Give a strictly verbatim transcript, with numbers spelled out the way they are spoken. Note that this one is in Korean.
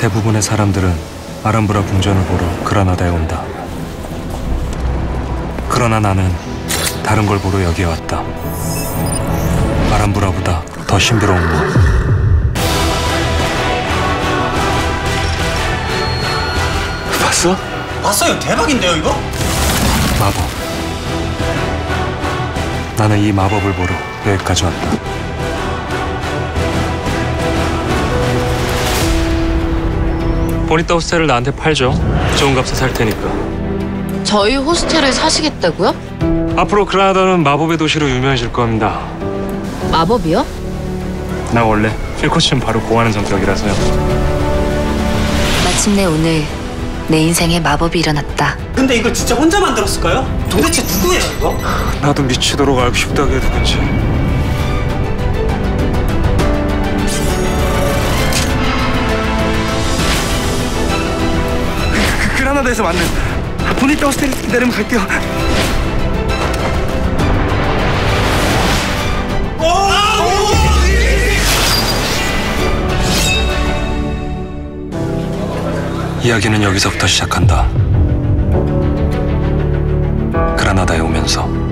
대부분의 사람들은 아람브라 궁전을 보러 그라나다에 온다. 그러나 나는 다른 걸 보러 여기에 왔다. 아람브라보다 더 힘들어온 것. 봤어? 봤어요. 대박인데요, 이거? 마법. 나는 이 마법을 보러 여기까지 왔다. 보니타 호스텔을 나한테 팔죠. 좋은 값에 살 테니까. 저희 호스텔을 사시겠다고요? 앞으로 그라나다는 마법의 도시로 유명해질 겁니다. 마법이요? 나 원래 필코치는 바로 고하는 성격이라서요. 마침내 오늘 내 인생에 마법이 일어났다. 근데 이걸 진짜 혼자 만들었을까요? 도대체 누구예요, 이거? 나도 미치도록 알고 싶다, 그게 누군지. 그, 그, 그라나다에서 만난 보니타 호스텔 기다리면 갈게요. 오! 오! 이야기는 여기서부터 시작한다. 그라나다에 오면서.